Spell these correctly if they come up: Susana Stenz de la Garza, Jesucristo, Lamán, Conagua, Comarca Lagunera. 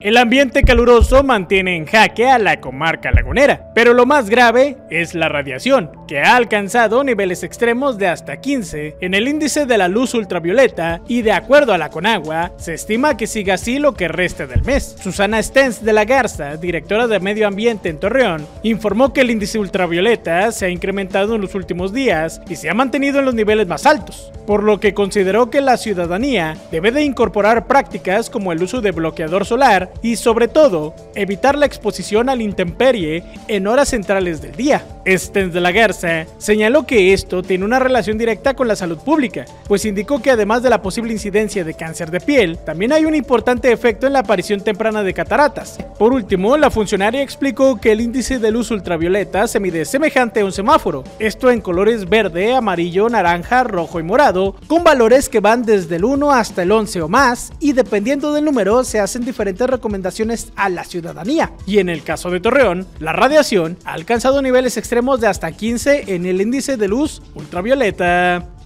El ambiente caluroso mantiene en jaque a la comarca lagunera, pero lo más grave es la radiación, que ha alcanzado niveles extremos de hasta 15 en el índice de la luz ultravioleta y de acuerdo a la Conagua, se estima que siga así lo que resta del mes. Susana Stenz de la Garza, directora de Medio Ambiente en Torreón, informó que el índice ultravioleta se ha incrementado en los últimos días y se ha mantenido en los niveles más altos, por lo que consideró que la ciudadanía debe de incorporar prácticas como el uso de bloqueador solar y sobre todo, evitar la exposición a la intemperie en horas centrales del día. Stenz de la Garza señaló que esto tiene una relación directa con la salud pública, pues indicó que además de la posible incidencia de cáncer de piel, también hay un importante efecto en la aparición temprana de cataratas. Por último, la funcionaria explicó que el índice de luz ultravioleta se mide semejante a un semáforo, esto en colores verde, amarillo, naranja, rojo y morado, con valores que van desde el 1 hasta el 11 o más, y dependiendo del número se hacen diferentes recomendaciones a la ciudadanía. Y en el caso de Torreón, la radiación ha alcanzado niveles extremos de hasta 15 en el índice de luz ultravioleta.